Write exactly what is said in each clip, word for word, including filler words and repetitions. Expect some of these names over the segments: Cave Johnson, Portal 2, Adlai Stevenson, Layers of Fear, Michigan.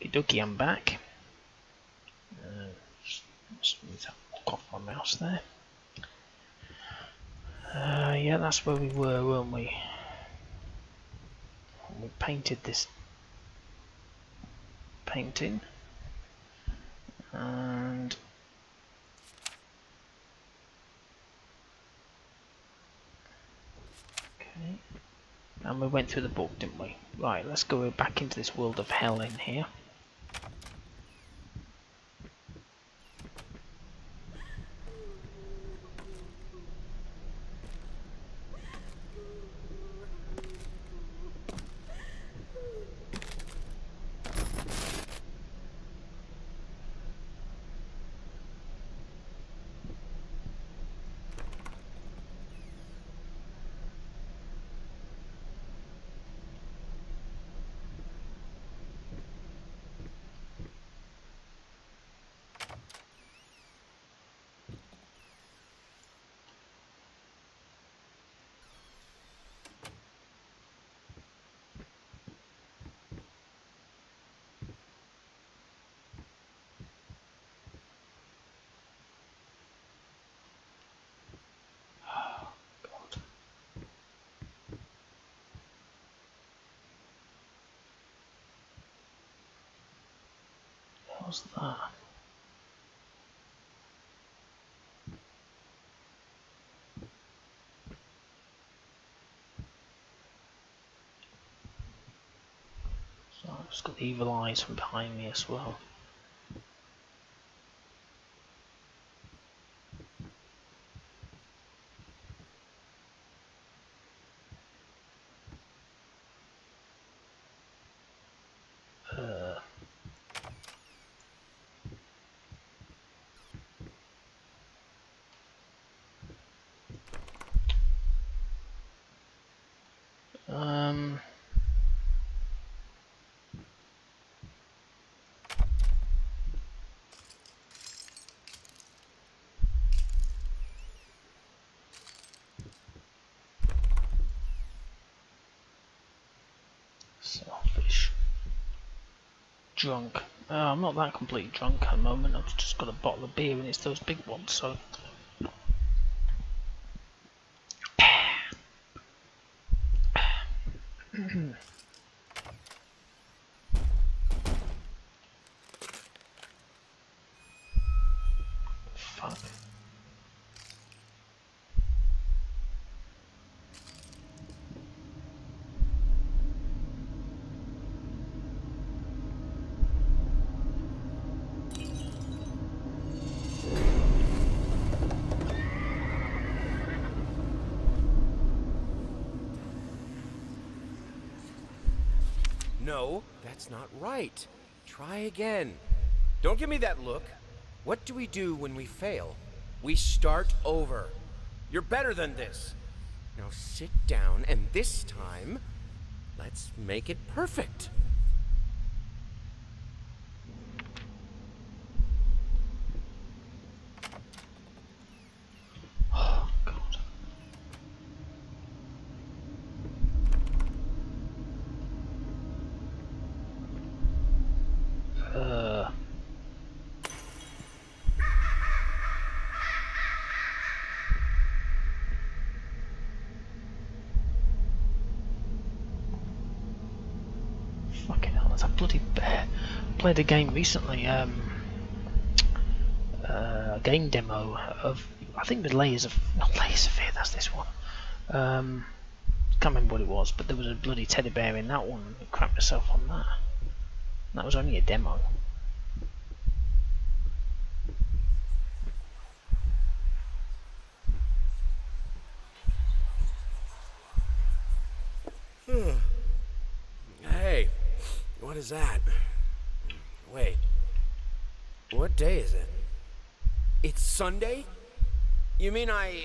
Okie dokie, I'm back. Uh, just, just move that off my mouse there. Uh, yeah, that's where we were, weren't we? We painted this painting, and okay, and we went through the book, didn't we? Right, let's go back into this world of hell in here. What's that? So I've just got the evil eyes from behind me as well. Um, selfish, drunk. Oh, I'm not that completely drunk at the moment. I've just got a bottle of beer and it's those big ones, so. Fuck. No, that's not right. Try again. Don't give me that look. What do we do when we fail? We start over. You're better than this. Now sit down, and this time, let's make it perfect. I bloody bear. Played a game recently, um, uh, a game demo of, I think, with Layers of, not Layers of Fear. That's this one. Um, can't remember what it was, but there was a bloody teddy bear in that one. I crapped myself on that. And that was only a demo. What is that? Wait. What day is it? It's Sunday? You mean I...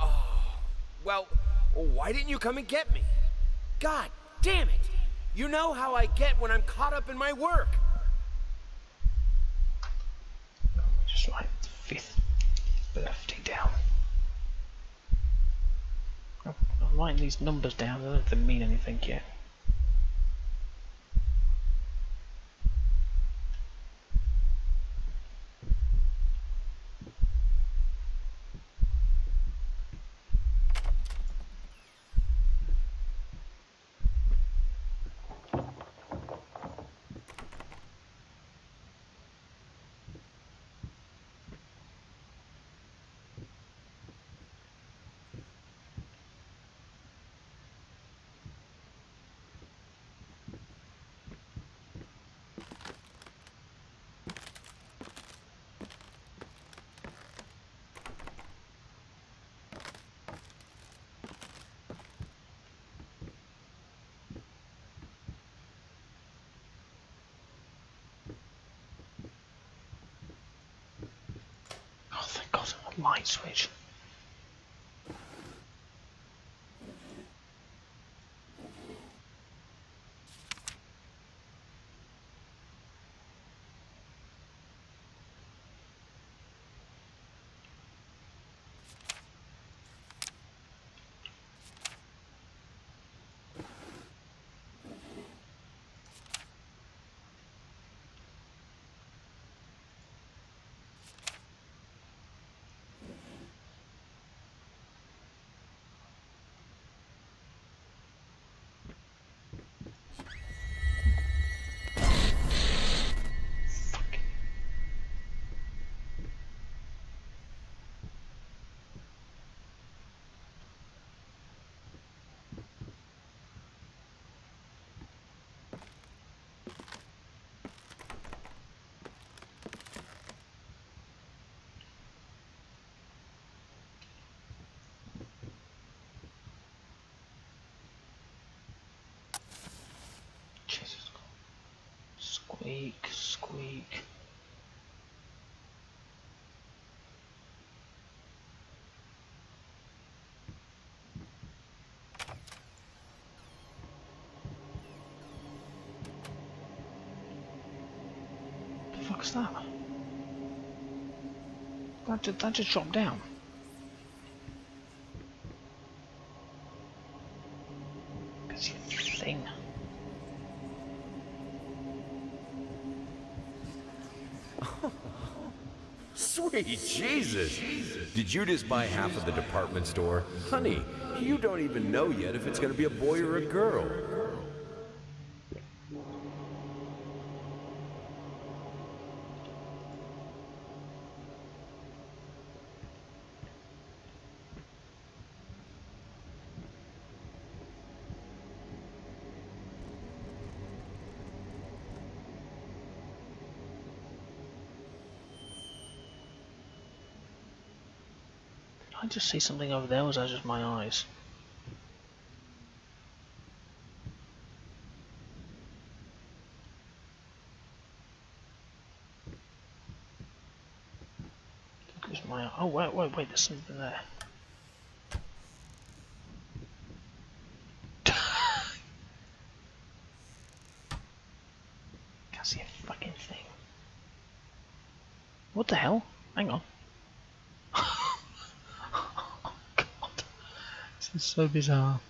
Oh... Well, why didn't you come and get me? God damn it! You know how I get when I'm caught up in my work! Just like the fifth birthday down. I'm writing these numbers down, they don't mean anything yet. light switch. Squeak, squeak. The fuck's that? That just, that just dropped down. Jesus! Did you just buy half of the department store? Honey, you don't even know yet if it's gonna be a boy or a girl. I just see something over there, or was that just my eyes? I think it was my, oh wait, wait, wait, there's something there. Can't see a fucking thing. What the hell? Hang on. It's so bizarre.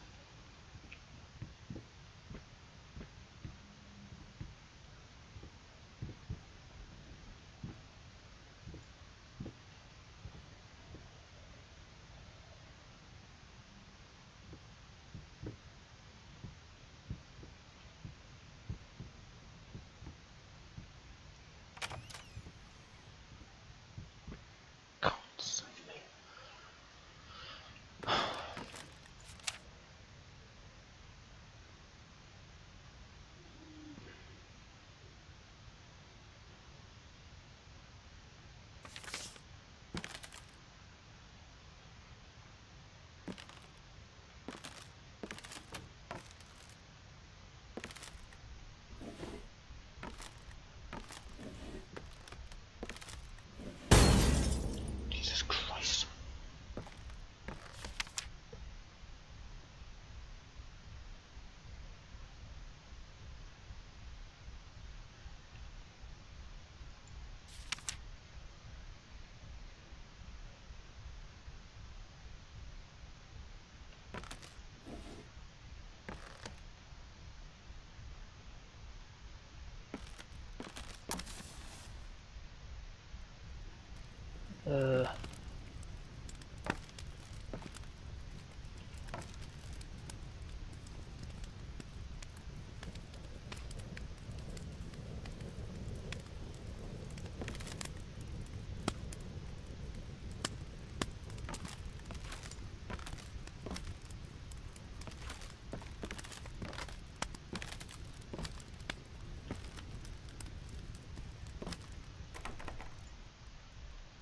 Uh,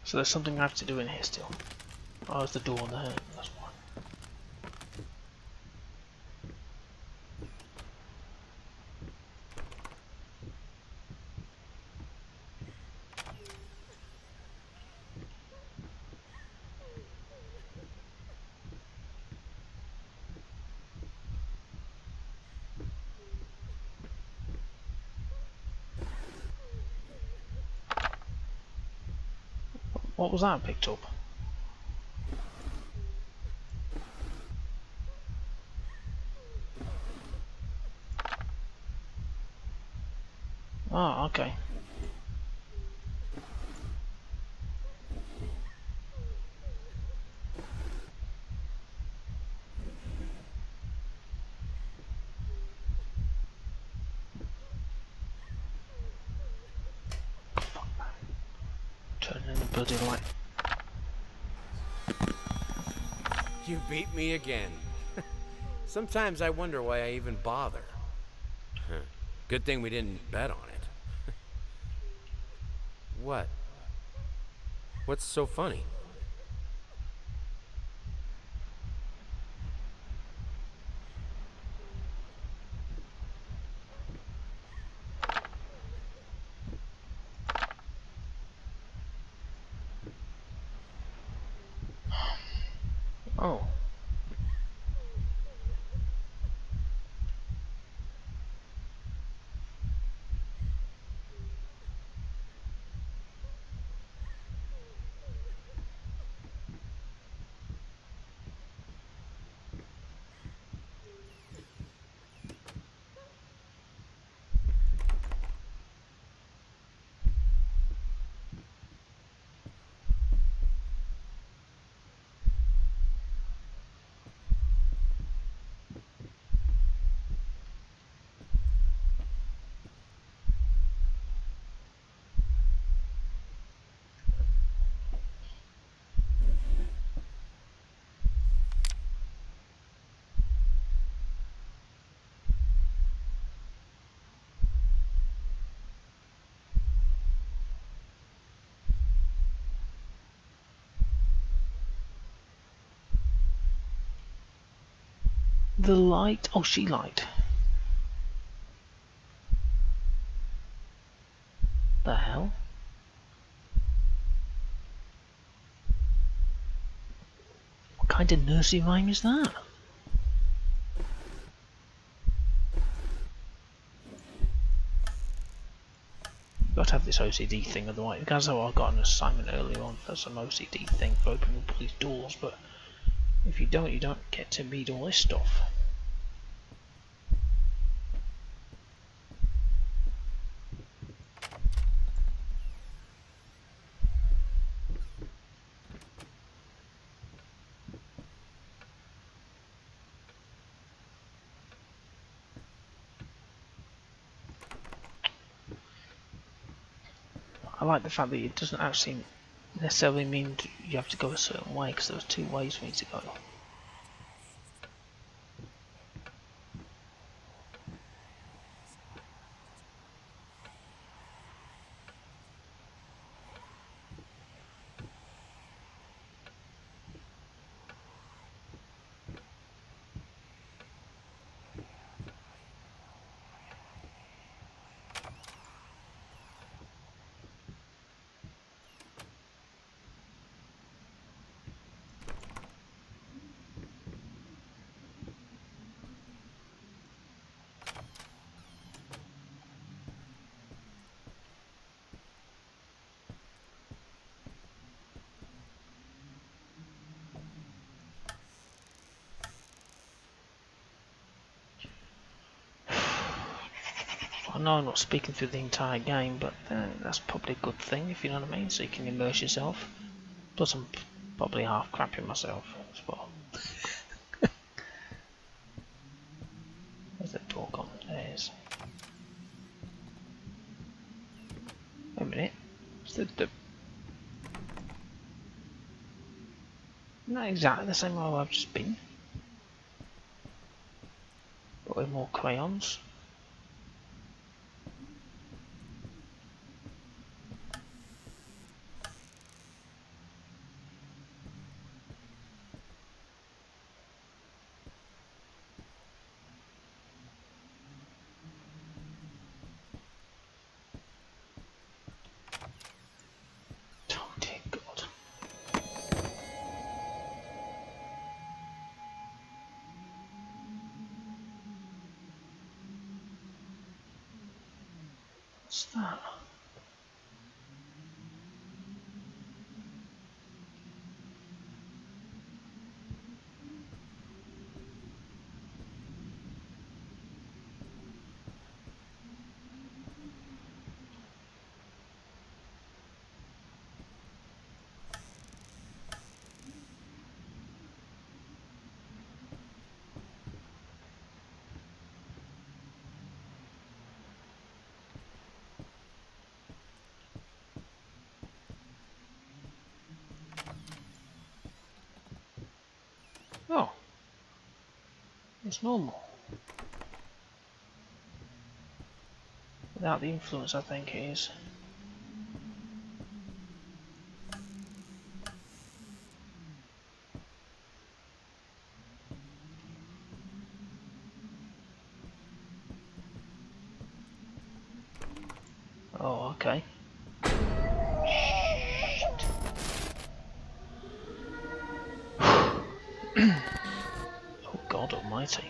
So there's something I have to do in here still. Oh, there's the door there. That's why. What was that picked up? Ah, okay. You beat me again. Sometimes I wonder why I even bother. Huh. Good thing we didn't bet on it. What? What's so funny? Oh. The light. Oh, she lied. The hell? What kind of nursery rhyme is that? Gotta have this O C D thing, otherwise, because I got an assignment earlier on for some O C D thing for opening up these doors, but. If you don't, you don't get to read all this stuff. I like the fact that it doesn't actually necessarily mean you have to go a certain way, because there's two ways for me to go. I know I'm not speaking through the entire game, but uh, that's probably a good thing, if you know what I mean, so you can immerse yourself. Plus I'm probably half crapping myself as well. Where's that door gone? There it is. Wait a minute. It's the, the not exactly the same way I've just been, but with more crayons. What's that? was normal. Without the influence, I think it is. Oh, okay. Oh, God almighty.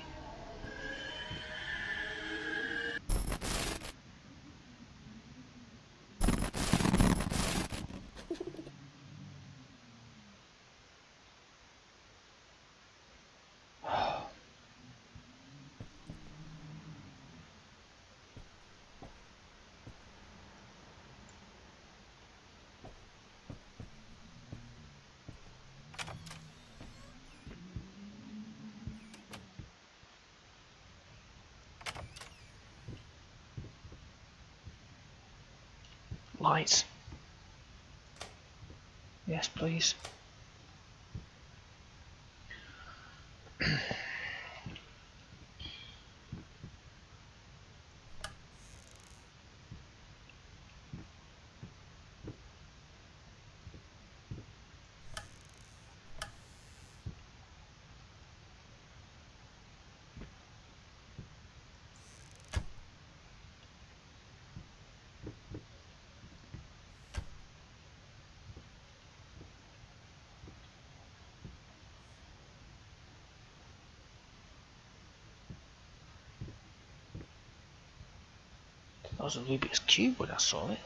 Lights. Yes, please. That was a Rubik's Cube when I saw it.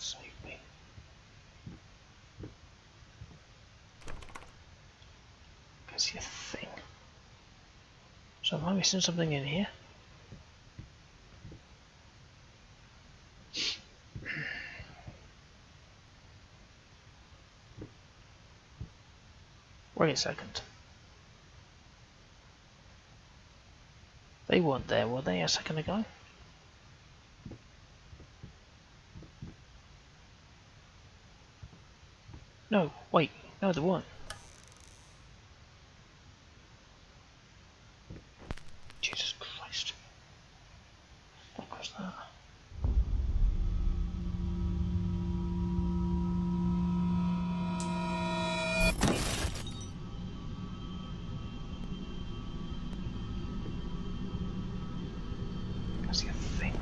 Save me. That's your thing. So am I missing something in here? Wait a second. They weren't there, were they, a second ago? No, wait, no, there weren't. Jesus Christ. What the fuck was that? That's the other thing.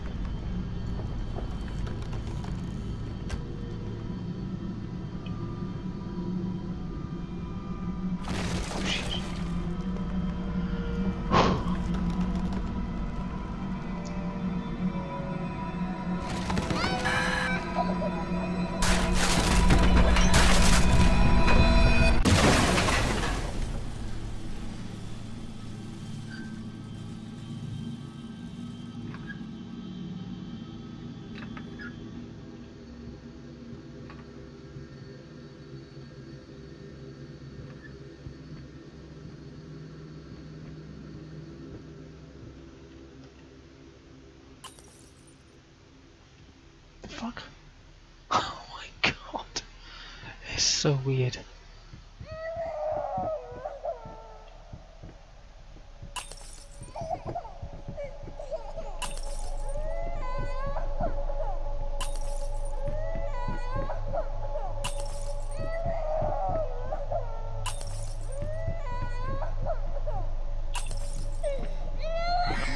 Fuck. Oh my god. It's so weird. I'm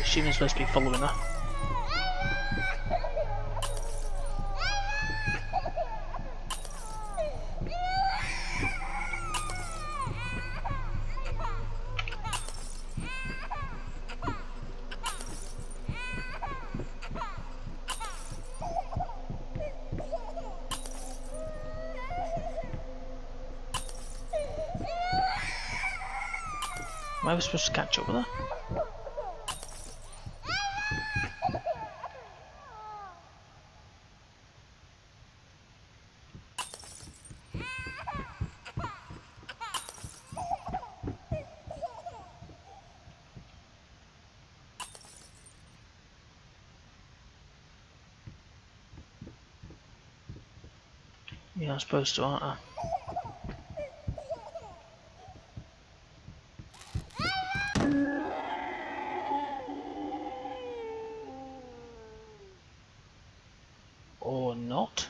assuming it's supposed to be following her. Am I supposed to catch up with her? Yeah, I'm supposed to, aren't I? Or not.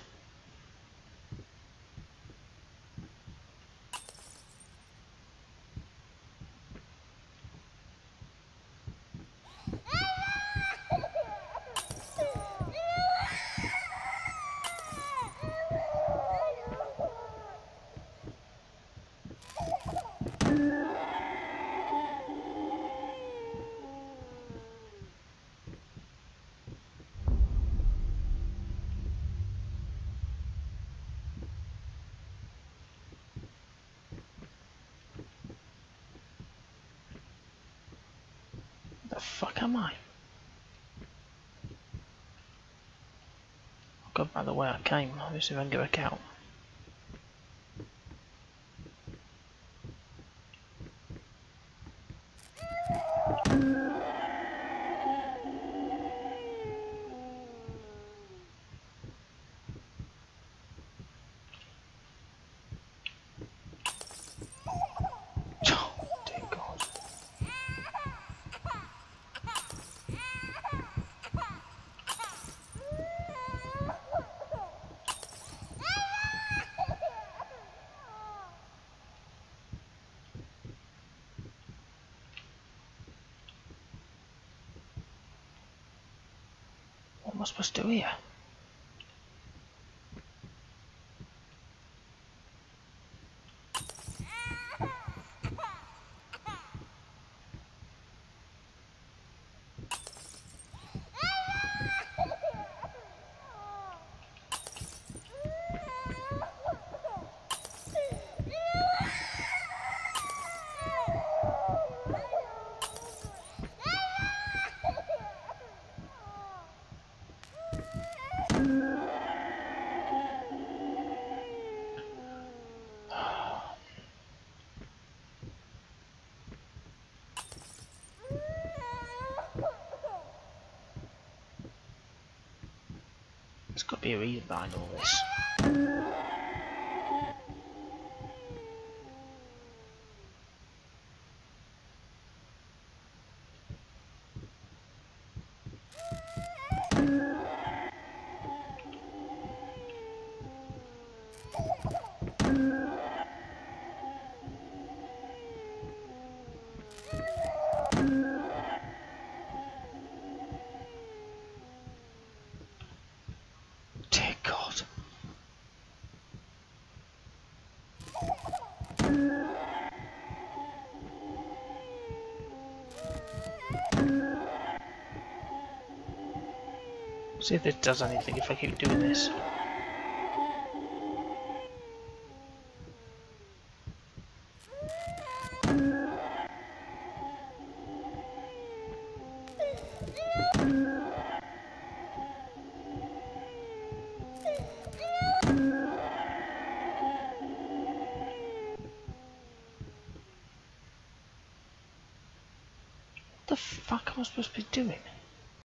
Fuck am I? I'll go back the way I came. Let's see if I can get back out. What am I supposed to do here? There's got to be a reason behind all this. See if this does anything if I keep doing this. What the fuck am I supposed to be doing?